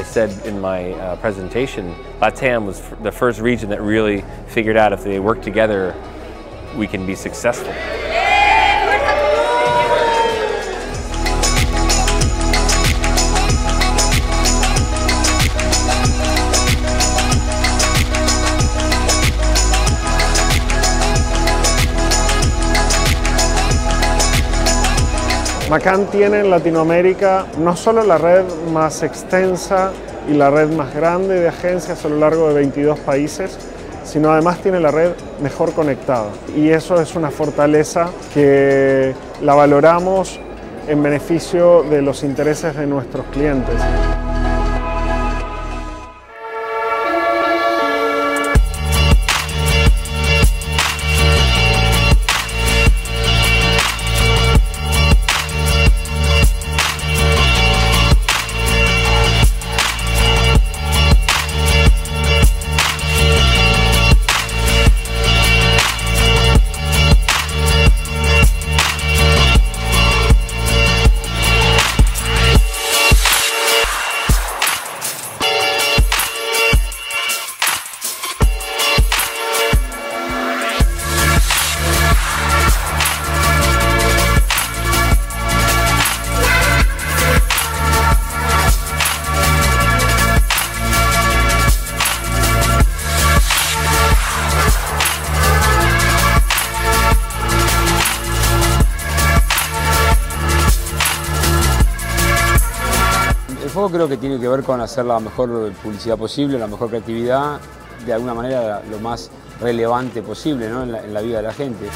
I said in my presentation, LATAM was the first region that really figured out if they work together, we can be successful. Macán tiene en Latinoamérica no solo la red más extensa y la red más grande de agencias a lo largo de 22 países, sino además tiene la red mejor conectada. Y eso es una fortaleza que la valoramos en beneficio de los intereses de nuestros clientes. El foco creo que tiene que ver con hacer la mejor publicidad posible, la mejor creatividad, de alguna manera lo más relevante posible, ¿no? en la vida de la gente.